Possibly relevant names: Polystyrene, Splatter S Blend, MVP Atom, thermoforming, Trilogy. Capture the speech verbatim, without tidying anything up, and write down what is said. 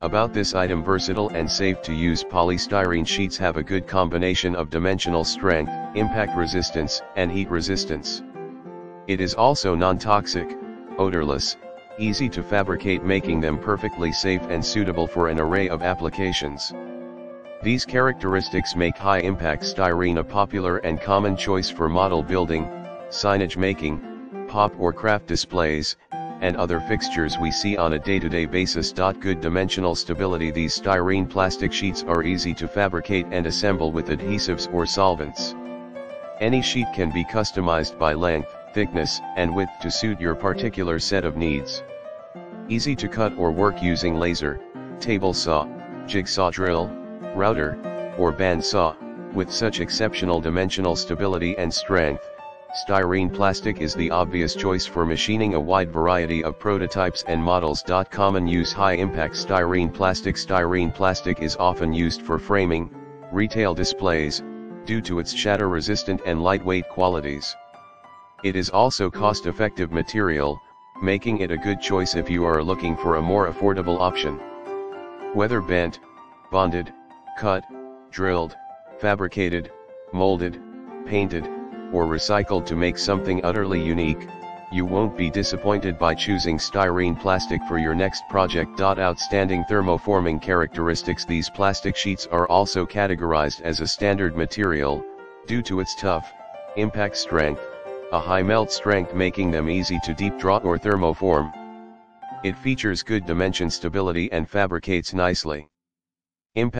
About this item: versatile and safe to use, polystyrene sheets have a good combination of dimensional strength, impact resistance, and heat resistance. It is also non-toxic, odorless, easy to fabricate, making them perfectly safe and suitable for an array of applications. These characteristics make high-impact styrene a popular and common choice for model building, signage making, pop or craft displays, and other fixtures we see on a day-to-day basis. Good dimensional stability: these styrene plastic sheets are easy to fabricate and assemble with adhesives or solvents. Any sheet can be customized by length, thickness, and width to suit your particular set of needs. Easy to cut or work using laser, table saw, jigsaw drill, router, or band saw. With such exceptional dimensional stability and strength, styrene plastic is the obvious choice for machining a wide variety of prototypes and models. Common use: high-impact styrene plastic. Styrene plastic is often used for framing, retail displays, due to its shatter-resistant and lightweight qualities. It is also cost-effective material, making it a good choice if you are looking for a more affordable option. Whether bent, bonded, cut, drilled, fabricated, molded, painted, or recycled to make something utterly unique, you won't be disappointed by choosing styrene plastic for your next project. Outstanding thermoforming characteristics: these plastic sheets are also categorized as a standard material, due to its tough, impact strength, a high melt strength, making them easy to deep draw or thermoform. It features good dimension stability and fabricates nicely. Impact